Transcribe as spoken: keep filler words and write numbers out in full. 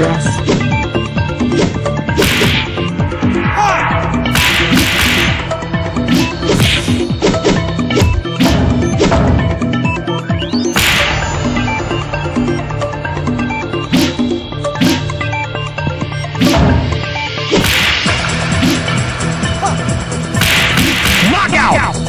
progress. Knockout!